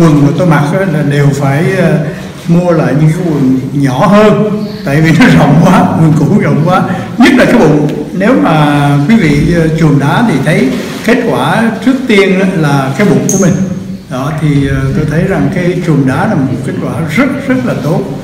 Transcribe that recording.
quần mà tôi mặc là đều phải mua lại những cái quần nhỏ hơn, tại vì nó rộng quá, quần cũ rộng quá, nhất là cái bụng. Nếu mà quý vị chuồng đá thì thấy kết quả trước tiên là cái bụng của mình đó, thì tôi thấy rằng cái chuồng đá là một kết quả rất rất là tốt.